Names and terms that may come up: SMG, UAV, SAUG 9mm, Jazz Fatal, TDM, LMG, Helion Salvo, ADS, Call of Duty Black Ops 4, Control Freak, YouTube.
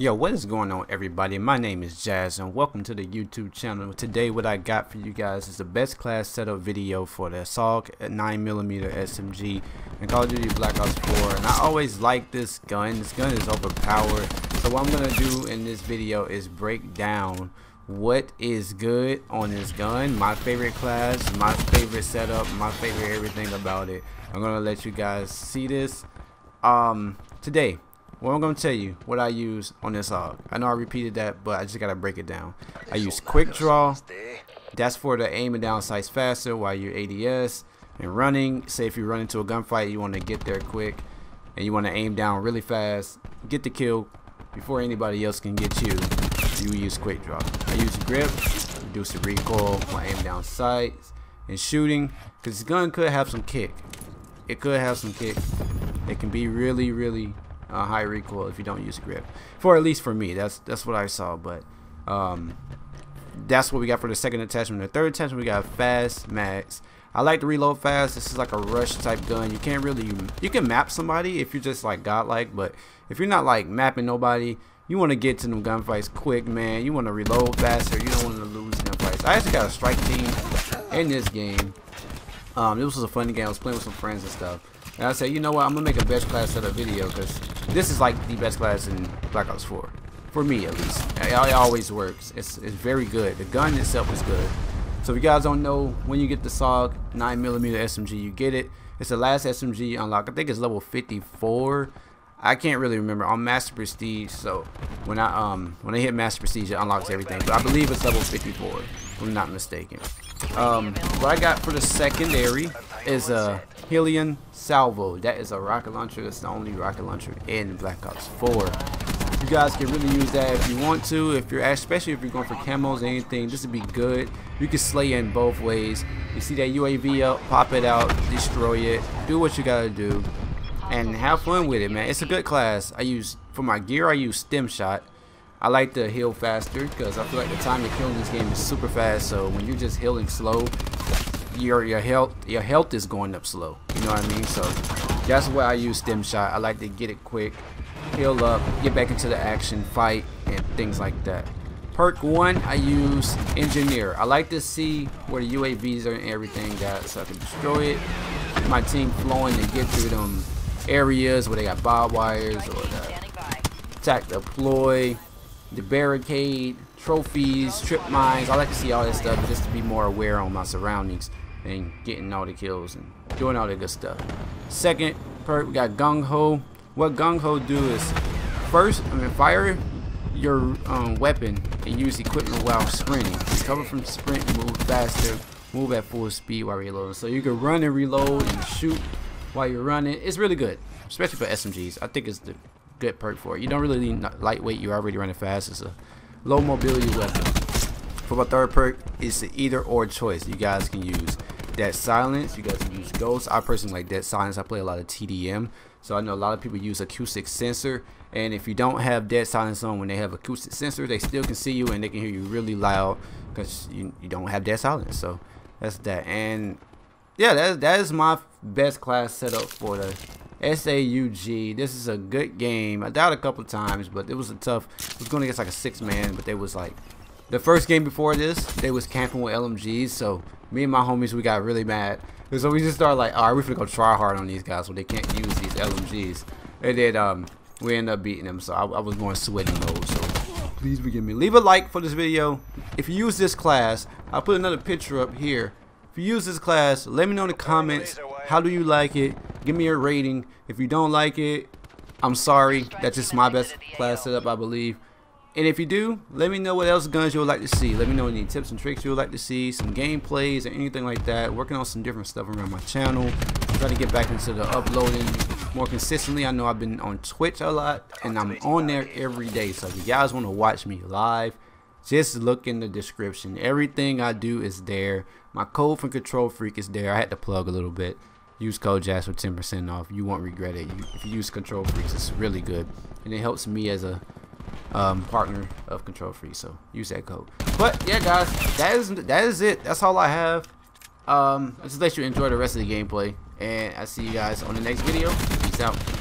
Yo, what is going on, everybody? My name is Jazz and welcome to the YouTube channel. Today what I got for you guys is the best class setup video for the SAUG 9mm SMG and Call of Duty Black Ops 4. And I always like this gun. This gun is overpowered. So what I'm going to do in this video is break down what is good on this gun, my favorite class, my favorite setup, my favorite everything about it. I'm going to let you guys see this today. Well, I'm going to tell you what I use on this SAUG. I know I repeated that, but I just got to break it down. I use quick draw. That's for the aim and down sights faster while you're ADS and running. Say if you run into a gunfight, you want to get there quick and you want to aim down really fast, get the kill before anybody else can get you. You use quick draw. I use grip, reduce the recoil, my aim down sights, and shooting, because this gun could have some kick. It could have some kick. It can be really, really high recoil if you don't use grip, for at least for me. That's what I saw, but that's what we got for the second attachment. The third attachment, we got fast max. I like to reload fast. This is like a rush type gun. You can't really, you can map somebody if you're just like godlike, but if you're not like mapping nobody, you want to get to them gunfights quick, man. You want to reload faster. You don't want to lose gunfights. I actually got a strike team in this game. This was a fun game. I was playing with some friends and stuff, and I said, you know what, I'm gonna make a best class setup video, because this is like the best class in Black Ops 4, for me at least. It always works. It's very good. The gun itself is good. So if you guys don't know, when you get the SAUG 9mm SMG, you get it. It's the last SMG unlock. I think it's level 54. I can't really remember. I'm Master Prestige, so when I hit Master Prestige, it unlocks everything. But I believe it's level 54, if I'm not mistaken. What I got for the secondary is a Helion Salvo. That is a rocket launcher. That's the only rocket launcher in Black Ops 4. You guys can really use that if you want to. If you're, especially if you're going for camos or anything, this would be good. You can slay in both ways. You see that UAV up, pop it out, destroy it, do what you gotta do, and have fun with it, man. It's a good class. I use, for my gear, I use stem shot. I like to heal faster because I feel like the time to kill in this game is super fast. So when you're just healing slow, your health is going up slow. You know what I mean? So that's why I use stem shot. I like to get it quick, heal up, get back into the action, fight, and things like that. Perk 1, I use engineer. I like to see where the UAVs are and everything, guys, so I can destroy it. Get my team flowing and get through them areas where they got barbed wires or attack the ploy, the barricade, trophies, trip mines. I like to see all this stuff just to be more aware on my surroundings and getting all the kills and doing all the good stuff. Second perk, we got Gung Ho. What Gung Ho do is fire your weapon and use equipment while sprinting. Recover from sprint, move faster, move at full speed while reloading. So you can run and reload and shoot while you're running. It's really good, especially for SMGs. I think it's the good perk for it. You don't really need lightweight. You're already running fast. It's a low mobility weapon. For my third perk, it's the either or choice. You guys can use Dead Silence. You guys can use Ghost. I personally like Dead Silence. I play a lot of TDM, so I know a lot of people use acoustic sensor. And if you don't have Dead Silence on, when they have acoustic sensor, they still can see you and they can hear you really loud because you don't have Dead Silence. So that's that. And yeah, that is my best class setup for the SAUG. This is a good game. I died a couple of times, but it was a tough. It was going against like a 6-man, but they was like, the first game before this, they was camping with LMGs. So me and my homies, we got really mad. And so we just started like, all right, we're gonna go try hard on these guys so they can't use these LMGs. And then we ended up beating them. So I was going sweating mode. So please forgive me. Leave a like for this video. If you use this class, I'll put another picture up here. If you use this class, let me know in the comments, how do you like it? Give me a rating. If you don't like it, I'm sorry. That's just my best class setup, I believe. And if you do, let me know what else guns you would like to see. Let me know any tips and tricks you would like to see, some gameplays or anything like that. Working on some different stuff around my channel. Try to get back into the uploading more consistently. I know I've been on Twitch a lot and I'm on there every day. So if you guys want to watch me live, just look in the description. Everything I do is there. My code from Control Freak is there. I had to plug a little bit. Use code Jazz for 10% off. You won't regret it. If you use Control Freak, it's really good. And it helps me as a partner of Control Freak. So use that code. But yeah, guys, that is it. That's all I have. I just let you enjoy the rest of the gameplay. And I'll see you guys on the next video. Peace out.